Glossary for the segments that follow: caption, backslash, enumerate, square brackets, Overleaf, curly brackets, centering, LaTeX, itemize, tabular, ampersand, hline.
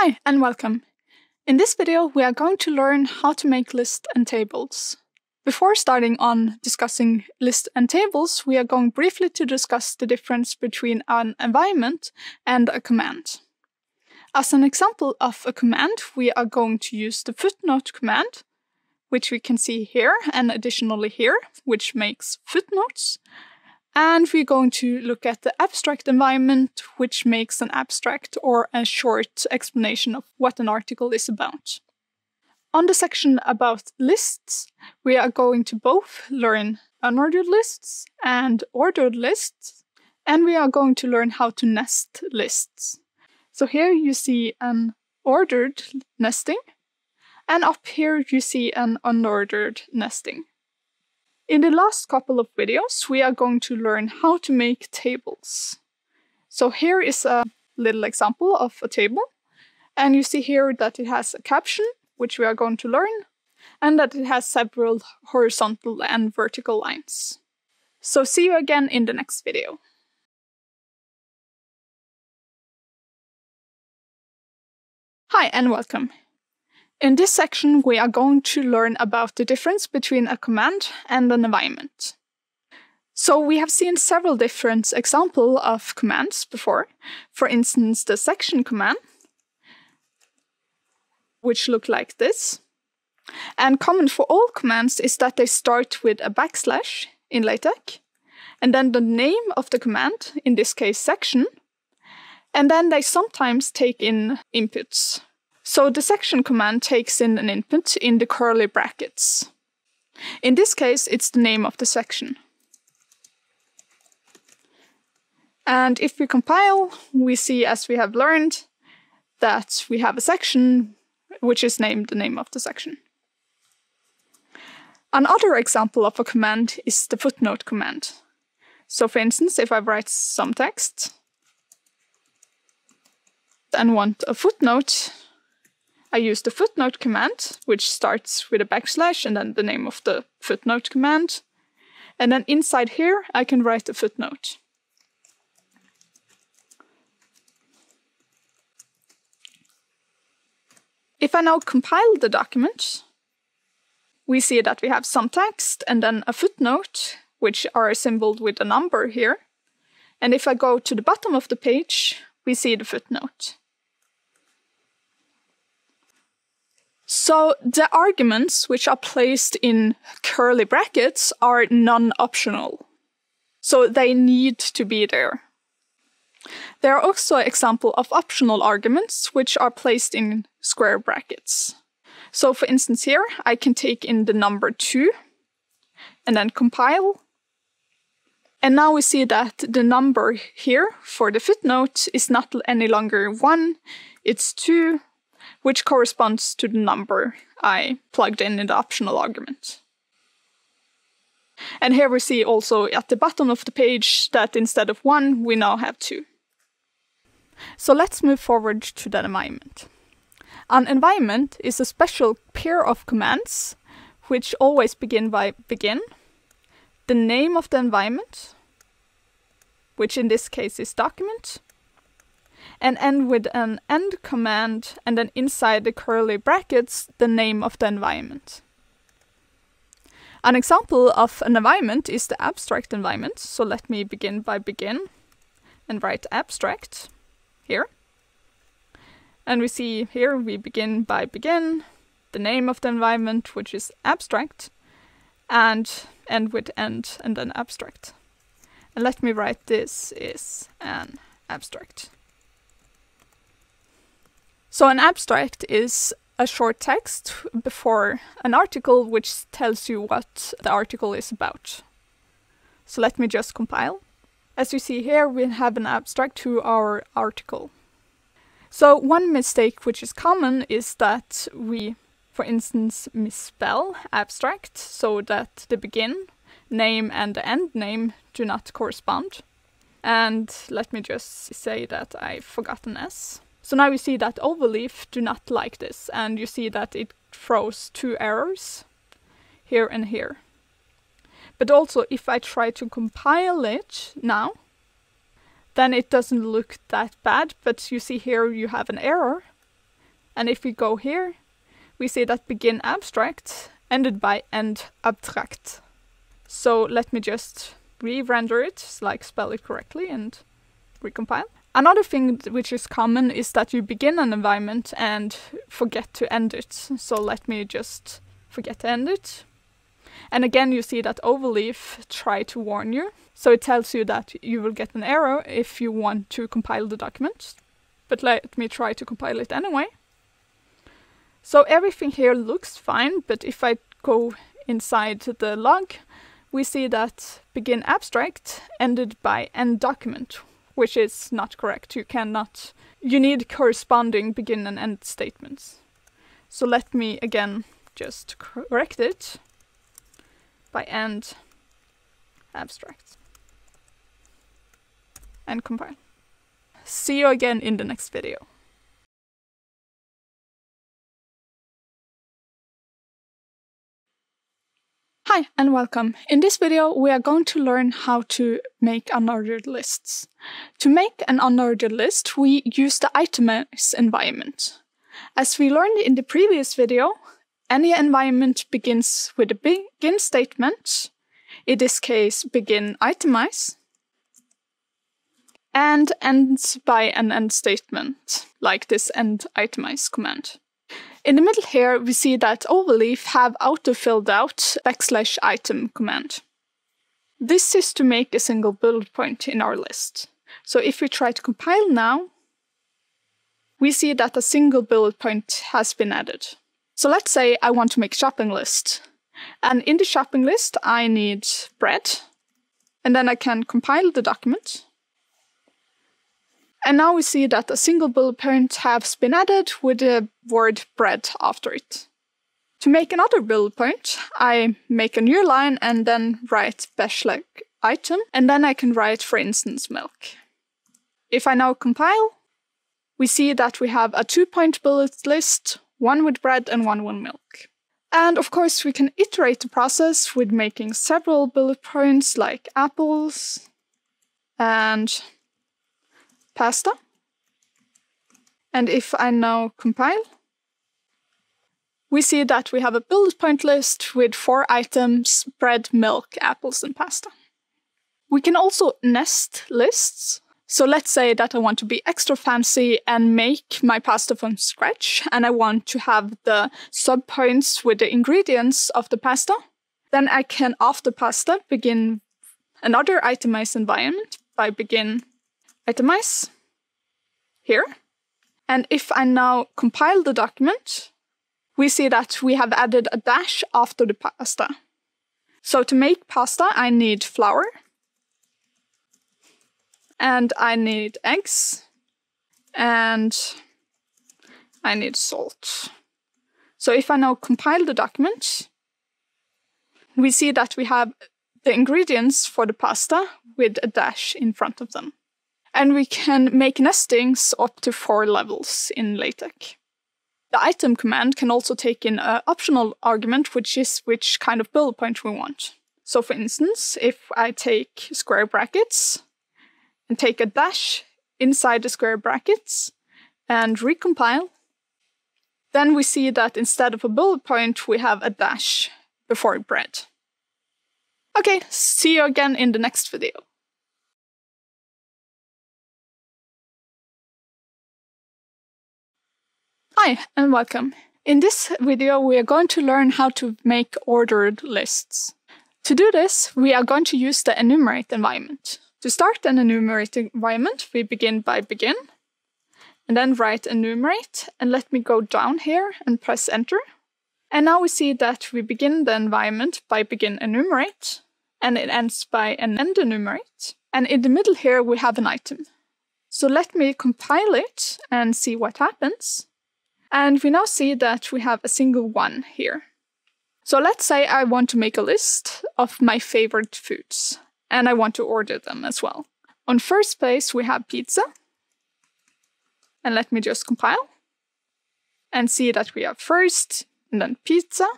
Hi and welcome. In this video, we are going to learn how to make lists and tables. Before starting on discussing lists and tables, we are going briefly to discuss the difference between an environment and a command. As an example of a command, we are going to use the footnote command, which we can see here and additionally here, which makes footnotes. And we're going to look at the abstract environment, which makes an abstract or a short explanation of what an article is about. On the section about lists, we are going to both learn unordered lists and ordered lists, and we are going to learn how to nest lists. So here you see an ordered nesting, and up here you see an unordered nesting. In the last couple of videos, we are going to learn how to make tables. So here is a little example of a table. And you see here that it has a caption, which we are going to learn, and that it has several horizontal and vertical lines. So see you again in the next video. Hi and welcome. In this section, we are going to learn about the difference between a command and an environment. So we have seen several different examples of commands before. For instance, the section command, which look like this. And common for all commands is that they start with a backslash in LaTeX, and then the name of the command, in this case section, and then they sometimes take in inputs. So the section command takes in an input in the curly brackets. In this case, it's the name of the section. And if we compile, we see, as we have learned, that we have a section which is named the name of the section. Another example of a command is the footnote command. So for instance, if I write some text and want a footnote, I use the footnote command, which starts with a backslash and then the name of the footnote command. And then inside here, I can write a footnote. If I now compile the document, we see that we have some text and then a footnote, which are symbolized with a number here. And if I go to the bottom of the page, we see the footnote. So the arguments which are placed in curly brackets are non-optional, so they need to be there. There are also examples of optional arguments which are placed in square brackets. So for instance here, I can take in the number 2 and then compile. And now we see that the number here for the footnote is not any longer 1, it's 2. Which corresponds to the number I plugged in the optional argument. And here we see also at the bottom of the page that instead of 1, we now have 2. So let's move forward to the environment. An environment is a special pair of commands, which always begin by begin, the name of the environment, which in this case is document, and end with an end command, and then inside the curly brackets, the name of the environment. An example of an environment is the abstract environment, so let me begin by begin and write abstract here. And we see here we begin by begin, the name of the environment, which is abstract, and end with end, and then abstract. And let me write this is an abstract. So an abstract is a short text before an article which tells you what the article is about. So let me just compile. As you see here, we have an abstract to our article. So one mistake which is common is that we, for instance, misspell abstract so that the begin name and the end name do not correspond. And let me just say that I forgot an S. So now you see that Overleaf do not like this, and you see that it throws 2 errors here and here. But also, if I try to compile it now, then it doesn't look that bad, but you see here you have an error, And if we go here, we see that begin abstract ended by end abstract. So let me just re-render it, like spell it correctly and recompile. Another thing which is common is that you begin an environment and forget to end it. So let me just forget to end it. And again, you see that Overleaf try to warn you. So it tells you that you will get an error if you want to compile the document. But let me try to compile it anyway. So everything here looks fine, but if I go inside the log, we see that begin abstract ended by end document, which is not correct. You need corresponding begin and end statements. So let me again just correct it by end abstract and compile. See you again in the next video. Hi and welcome. In this video we are going to learn how to make unordered lists. To make an unordered list we use the itemize environment. As we learned in the previous video, any environment begins with a begin statement, in this case begin itemize, and ends by an end statement, like this end itemize command. In the middle here, we see that Overleaf have auto-filled out backslash item command. This is to make a single bullet point in our list. So if we try to compile now, we see that a single bullet point has been added. So let's say I want to make a shopping list. And in the shopping list, I need bread. And then I can compile the document. And now we see that a single bullet point has been added with the word bread after it. To make another bullet point, I make a new line and then write backslash item, and then I can write, for instance, milk. If I now compile, we see that we have a two-point bullet list, one with bread and one with milk. And of course, we can iterate the process with making several bullet points like apples and pasta. And if I now compile, we see that we have a bullet point list with 4 items: bread, milk, apples, and pasta. We can also nest lists. So let's say that I want to be extra fancy and make my pasta from scratch, and I want to have the subpoints with the ingredients of the pasta. Then I can, after pasta, begin another itemized environment by begin itemize here. And if I now compile the document, we see that we have added a dash after the pasta. So to make pasta, I need flour, and I need eggs, and I need salt. So if I now compile the document, we see that we have the ingredients for the pasta with a dash in front of them. And we can make nestings up to 4 levels in LaTeX. The item command can also take in an optional argument, which is which kind of bullet point we want. So for instance, if I take square brackets and take a dash inside the square brackets and recompile, then we see that instead of a bullet point, we have a dash before bread. Okay, see you again in the next video. Hi and welcome. In this video we are going to learn how to make ordered lists. To do this, we are going to use the enumerate environment. To start an enumerate environment, we begin by begin, and then write enumerate, and let me go down here and press enter. And now we see that we begin the environment by begin enumerate, and it ends by an end enumerate. And in the middle here we have an item. So let me compile it and see what happens. And we now see that we have a single one here. So let's say I want to make a list of my favorite foods, and I want to order them as well. On first place, we have pizza. And let me just compile and see that we have first and then pizza.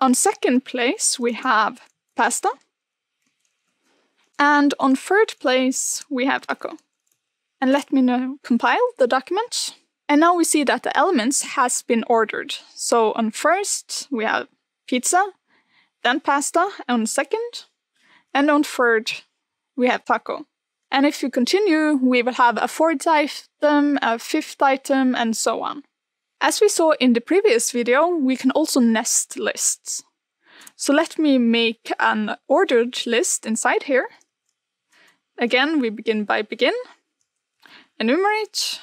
On second place, we have pasta. And on third place, we have taco. And let me now compile the document. And now we see that the elements has been ordered. So on first, we have pizza, then pasta, on second, and on third, we have taco. And if you continue, we will have a fourth item, a fifth item, and so on. As we saw in the previous video, we can also nest lists. So let me make an ordered list inside here. Again, we begin by begin, enumerate,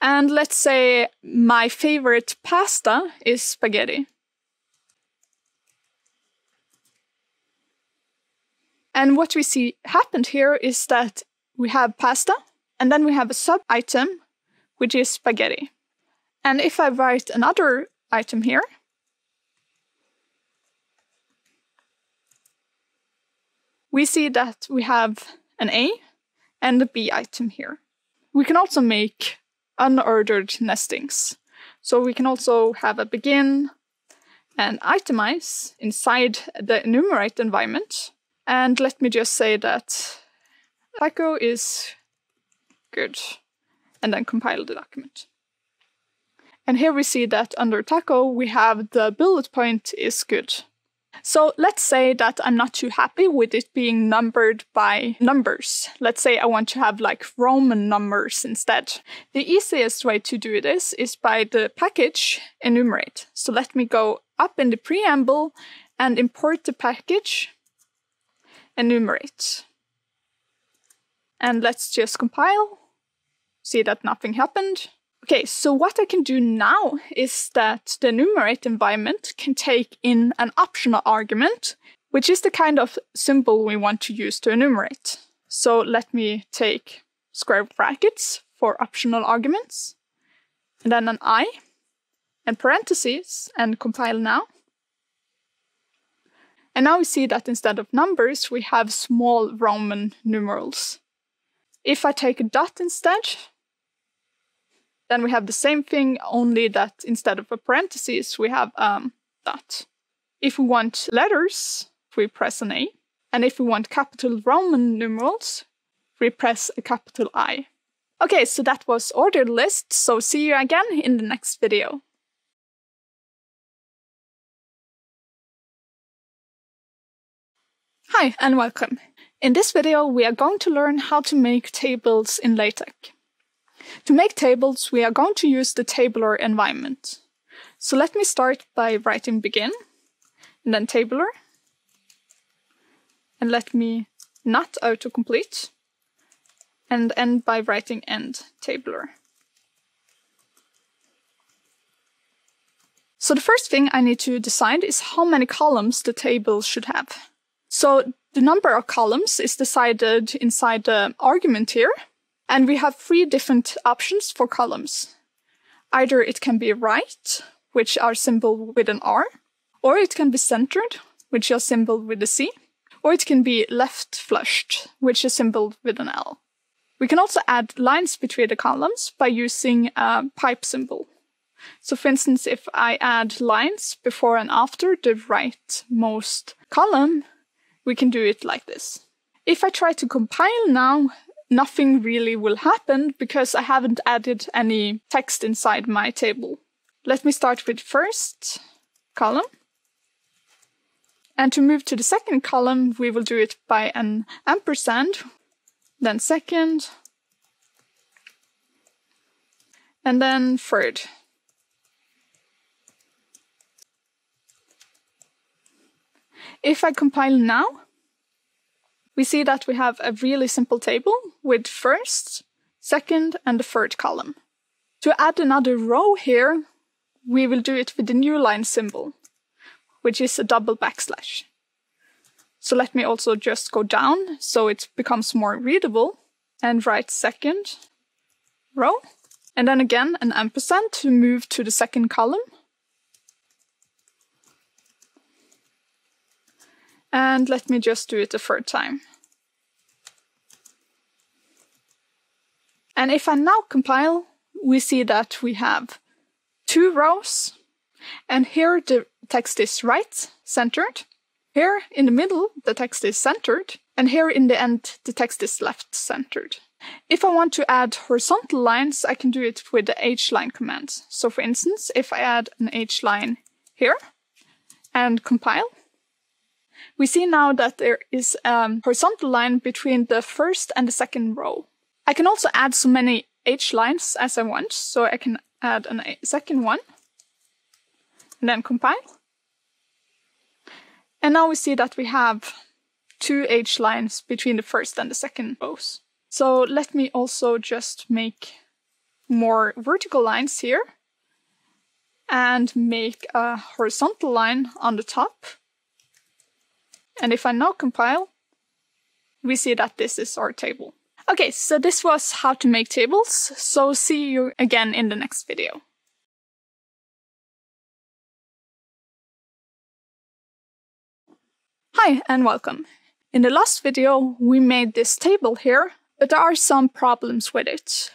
and let's say my favorite pasta is spaghetti. And what we see happened here is that we have pasta, and then we have a sub-item, which is spaghetti. And if I write another item here, we see that we have an A and a B item here. We can also make unordered nestings. So we can also have a begin and itemize inside the enumerate environment. And let me just say that taco is good, and then compile the document. And here we see that under taco, we have the bullet point is good. So let's say that I'm not too happy with it being numbered by numbers. Let's say I want to have like Roman numbers instead. The easiest way to do this is by the package enumerate. So let me go up in the preamble and import the package enumerate. And let's just compile. See that nothing happened. Okay, so what I can do now is that the enumerate environment can take in an optional argument, which is the kind of symbol we want to use to enumerate. So let me take square brackets for optional arguments, and then an I, and parentheses, and compile now. And now we see that instead of numbers, we have small Roman numerals. If I take a dot instead, then we have the same thing, only that instead of a parenthesis, we have dot. If we want letters, we press an A. And if we want capital Roman numerals, we press a capital I. Okay, so that was ordered list. So see you again in the next video. Hi, and welcome. In this video, we are going to learn how to make tables in LaTeX. To make tables, we are going to use the tabular environment. So let me start by writing begin, and then tabular. And let me not autocomplete, and end by writing end tabular. So the first thing I need to decide is how many columns the table should have. So the number of columns is decided inside the argument here. And we have three different options for columns. Either it can be right, which are symbol with an R, or it can be centered, which is symbol with a C, or it can be left flushed, which is symbol with an L. We can also add lines between the columns by using a pipe symbol. So for instance, if I add lines before and after the rightmost column, we can do it like this. If I try to compile now, nothing really will happen because I haven't added any text inside my table. Let me start with first column. And to move to the second column, we will do it by an ampersand, then second, and then third. If I compile now, we see that we have a really simple table with first, second, and the third column. To add another row here, we will do it with the new line symbol, which is a double backslash. So let me also just go down so it becomes more readable and write second row, and then again an ampersand to move to the second column. And let me just do it a third time. And if I now compile, we see that we have two rows. And here the text is right, centered. Here in the middle, the text is centered. And here in the end, the text is left, centered. If I want to add horizontal lines, I can do it with the hline command. So for instance, if I add an hline here and compile, we see now that there is a horizontal line between the first and the second row. I can also add so many hlines as I want. So I can add a second one and then compile. And now we see that we have two hlines between the first and the second rows. So let me also just make more vertical lines here and make a horizontal line on the top. And if I now compile, we see that this is our table. Okay, so this was how to make tables. So see you again in the next video. Hi and welcome. In the last video, we made this table here, but there are some problems with it.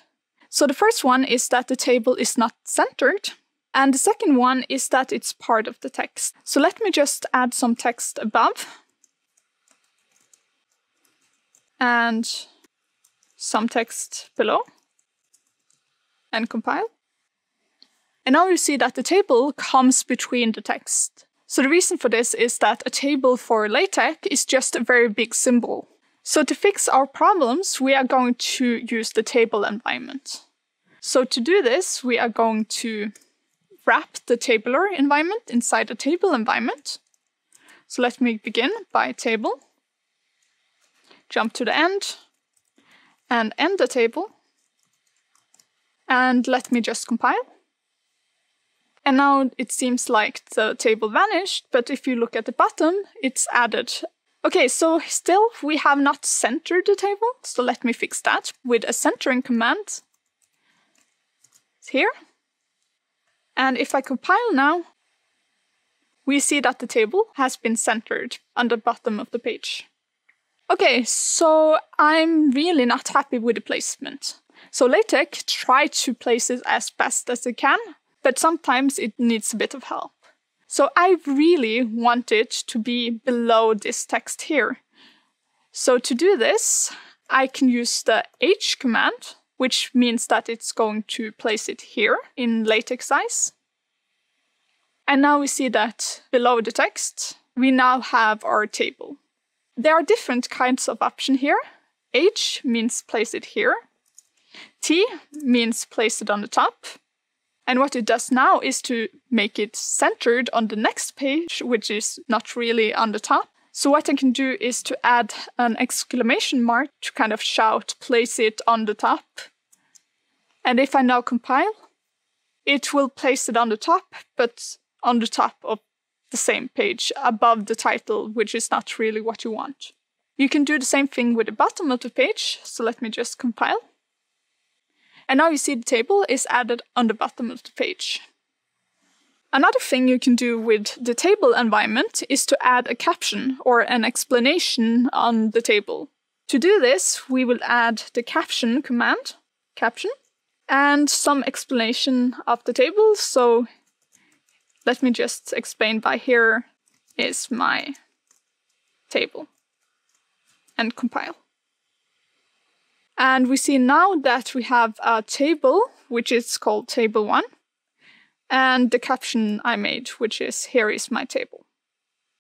So the first one is that the table is not centered. And the second one is that it's part of the text. So let me just add some text above. And some text below. And compile. And now you see that the table comes between the text. So the reason for this is that a table for LaTeX is just a very big symbol. So to fix our problems, we are going to use the table environment. So to do this, we are going to wrap the tabular environment inside the table environment. So let me begin by table, jump to the end, and end the table. And let me just compile. And now it seems like the table vanished, but if you look at the bottom, it's added. Okay, so still we have not centered the table, so let me fix that with a centering command here. And if I compile now, we see that the table has been centered on the bottom of the page. Okay, so I'm really not happy with the placement. So LaTeX tries to place it as best as it can, but sometimes it needs a bit of help. So I really want it to be below this text here. So to do this, I can use the h command, which means that it's going to place it here in LaTeX size. And now we see that below the text, we now have our table. There are different kinds of options here. H means place it here. T means place it on the top. And what it does now is to make it centered on the next page, which is not really on the top. So what I can do is to add an exclamation mark to kind of shout, place it on the top. And if I now compile, it will place it on the top, but on the top of the same page above the title, which is not really what you want. You can do the same thing with the bottom of the page. So let me just compile. And now you see the table is added on the bottom of the page. Another thing you can do with the table environment is to add a caption or an explanation on the table. To do this, we will add the caption command, caption, and some explanation of the table. So let me just explain by here is my table and compile. And we see now that we have a table, which is called table1. And the caption I made, which is, here is my table.